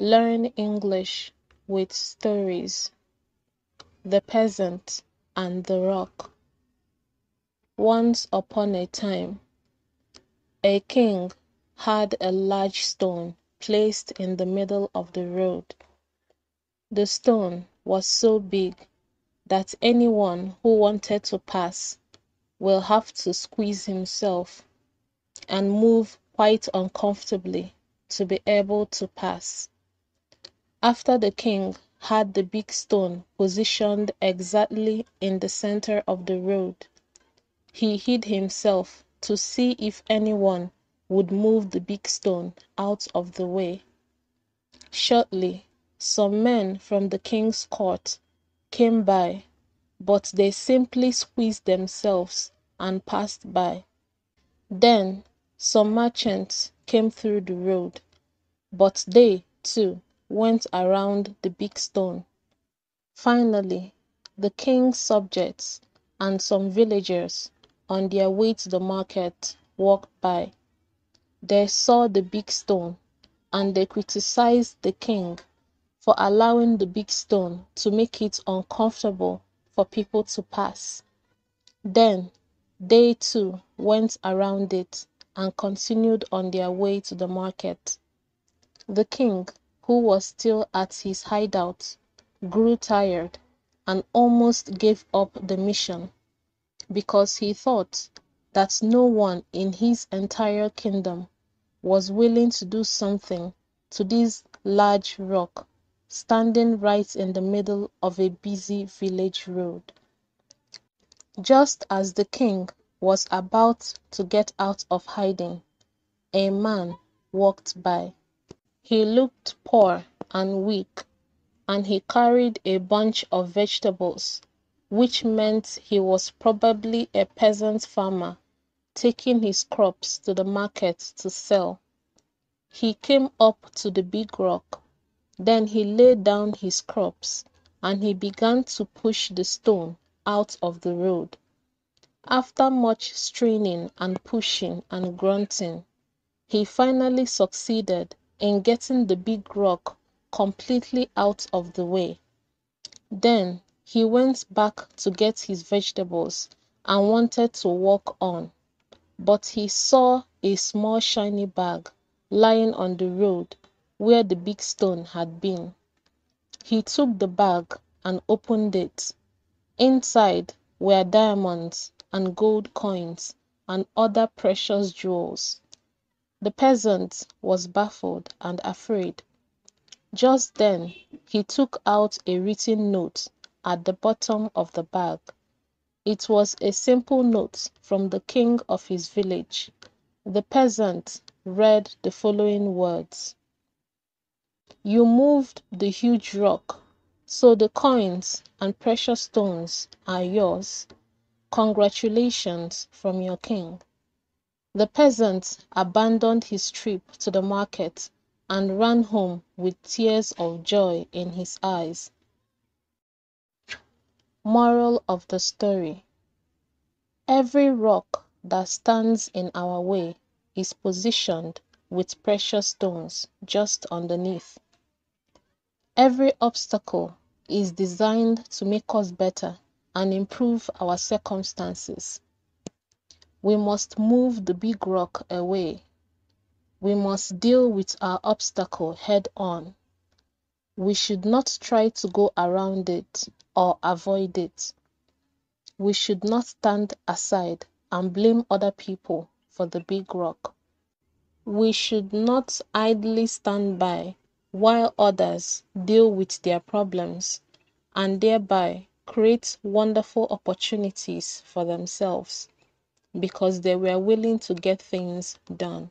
Learn English with stories. The Peasant and the Rock. Once upon a time, a king had a large stone placed in the middle of the road. The stone was so big that anyone who wanted to pass will have to squeeze himself and move quite uncomfortably to be able to pass. After the king had the big stone positioned exactly in the center of the road, he hid himself to see if anyone would move the big stone out of the way. Shortly, some men from the king's court came by, but they simply squeezed themselves and passed by. Then some merchants came through the road, but they, too, went around the big stone. Finally, the king's subjects and some villagers on their way to the market walked by. They saw the big stone, and they criticized the king for allowing the big stone to make it uncomfortable for people to pass. Then they too went around it and continued on their way to the market. The king, who was still at his hideout, grew tired and almost gave up the mission, because he thought that no one in his entire kingdom was willing to do something to this large rock standing right in the middle of a busy village road. Just as the king was about to get out of hiding, a man walked by. He looked poor and weak, and he carried a bunch of vegetables, which meant he was probably a peasant farmer taking his crops to the market to sell. He came up to the big rock, then he laid down his crops, and he began to push the stone out of the road. After much straining and pushing and grunting, he finally succeeded in getting the big rock completely out of the way. Then he went back to get his vegetables and wanted to walk on, but he saw a small shiny bag lying on the road where the big stone had been. He took the bag and opened it. Inside were diamonds and gold coins and other precious jewels. The peasant was baffled and afraid. Just then, he took out a written note at the bottom of the bag. It was a simple note from the king of his village. The peasant read the following words: "You moved the huge rock, so the coins and precious stones are yours. Congratulations from your king." The peasant abandoned his trip to the market and ran home with tears of joy in his eyes. Moral of the story: every rock that stands in our way is positioned with precious stones just underneath. Every obstacle is designed to make us better and improve our circumstances. We must move the big rock away. We must deal with our obstacle head on. We should not try to go around it or avoid it. We should not stand aside and blame other people for the big rock. We should not idly stand by while others deal with their problems and thereby create wonderful opportunities for themselves because they were willing to get things done.